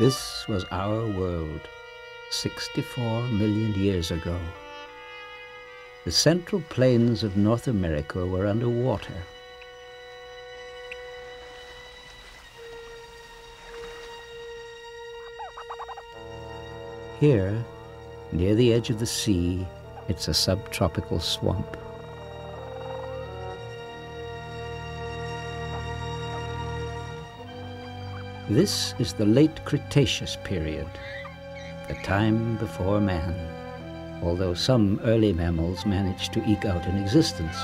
This was our world 64 million years ago. The central plains of North America were under water. Here, near the edge of the sea, it's a subtropical swamp. This is the late Cretaceous period, the time before man, although some early mammals managed to eke out an existence.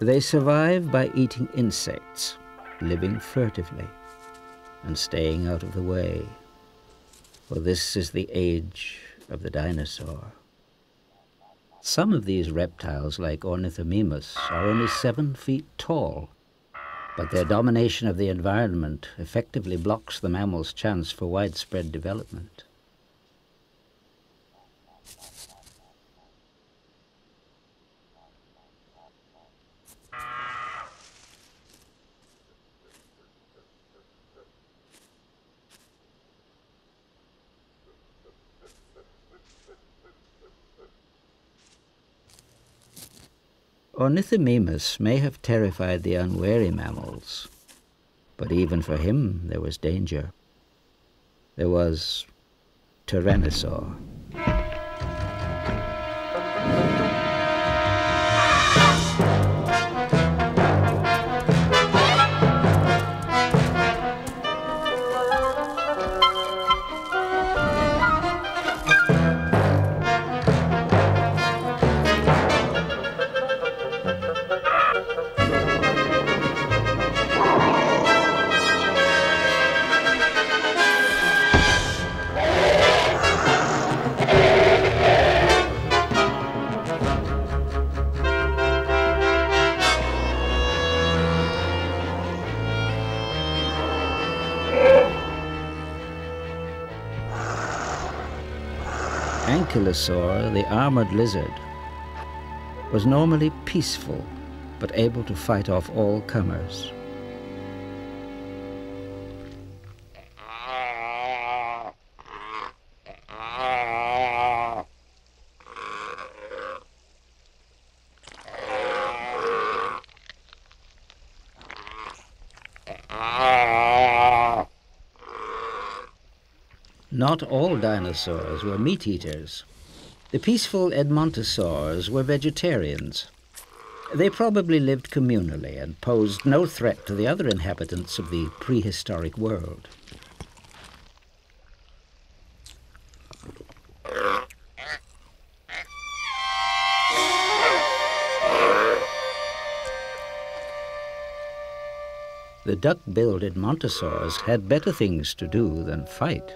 They survive by eating insects, living furtively, and staying out of the way. For this is the age of the dinosaur. Some of these reptiles, like Ornithomimus, are only 7 feet tall, but their domination of the environment effectively blocks the mammal's chance for widespread development. Ornithomimus may have terrified the unwary mammals, but even for him there was danger. There was Tyrannosaur. Kilosaur, the armored lizard, was normally peaceful but able to fight off all comers. Not all dinosaurs were meat-eaters. The peaceful Edmontosaurs were vegetarians. They probably lived communally and posed no threat to the other inhabitants of the prehistoric world. The duck-billed Edmontosaurs had better things to do than fight.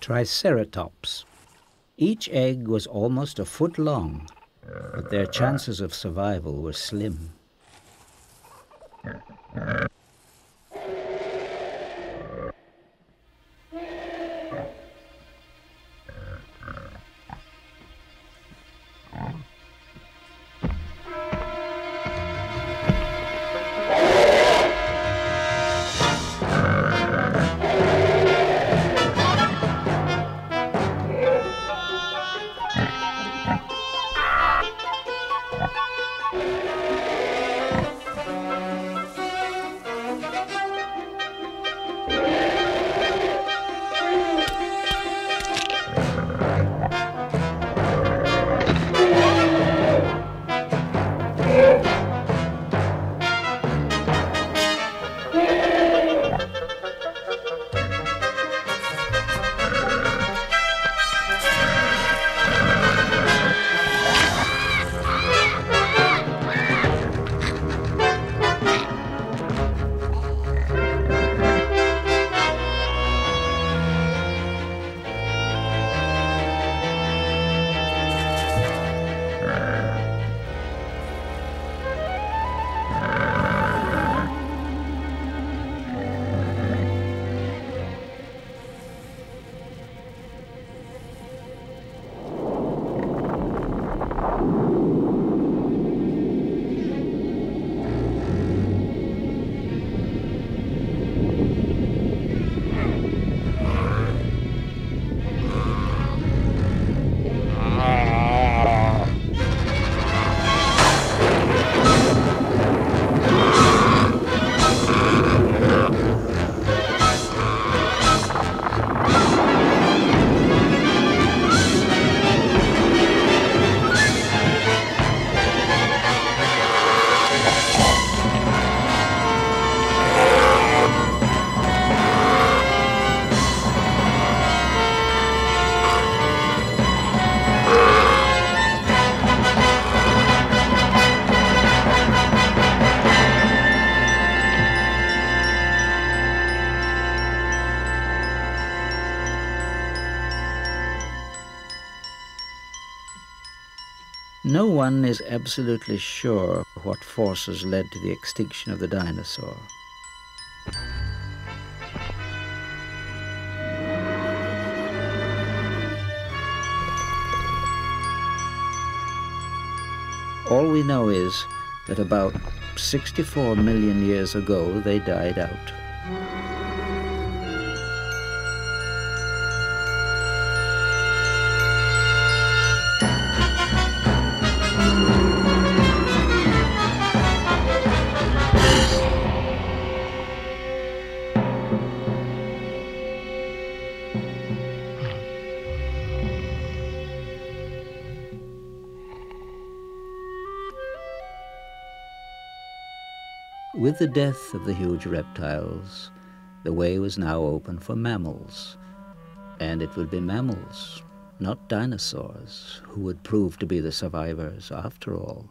Triceratops. Each egg was almost a foot long, but their chances of survival were slim. No one is absolutely sure what forces led to the extinction of the dinosaur. All we know is that about 64 million years ago they died out. With the death of the huge reptiles, the way was now open for mammals. And it would be mammals, not dinosaurs, who would prove to be the survivors after all.